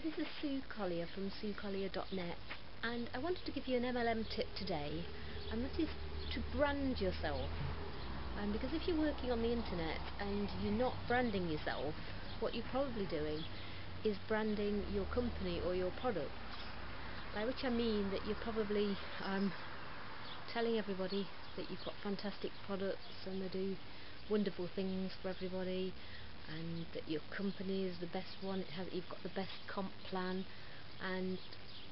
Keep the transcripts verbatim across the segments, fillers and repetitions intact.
Hi, this is Sue Collier from sue collier dot net, and I wanted to give you an M L M tip today, and that is to brand yourself. Um, because if you're working on the internet and you're not branding yourself, what you're probably doing is branding your company or your product. By which I mean that you're probably um, telling everybody that you've got fantastic products and they do wonderful things for everybody, and that your company is the best one, it has, you've got the best comp plan and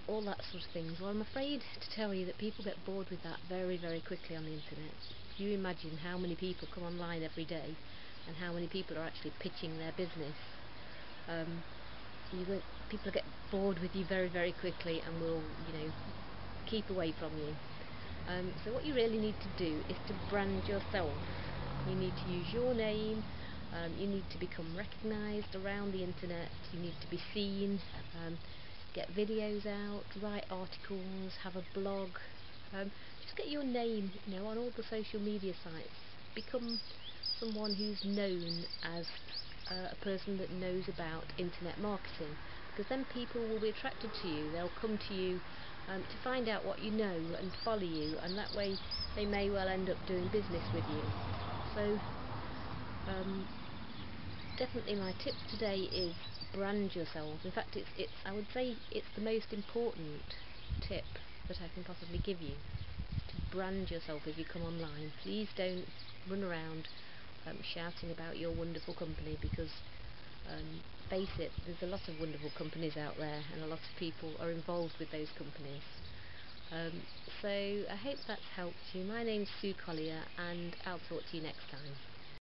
all that sort of thing. Well, I'm afraid to tell you that people get bored with that very very quickly on the internet. If you imagine how many people come online every day and how many people are actually pitching their business, um, you get, people get bored with you very very quickly and will, you know, keep away from you. Um, so what you really need to do is to brand yourself. You need to use your name. Um, you need to become recognised around the internet. You need to be seen. Um, get videos out, write articles, have a blog. Um, just get your name, you know, on all the social media sites. Become someone who's known as uh, a person that knows about internet marketing, because then people will be attracted to you. They'll come to you um, to find out what you know and follow you, and that way they may well end up doing business with you. So. Um, definitely my tip today is brand yourself. In fact, it's, it's I would say it's the most important tip that I can possibly give you, to brand yourself as you come online. Please don't run around um, shouting about your wonderful company, because um, face it, there's a lot of wonderful companies out there and a lot of people are involved with those companies. Um, so I hope that's helped you. My name's Sue Collier, and I'll talk to you next time.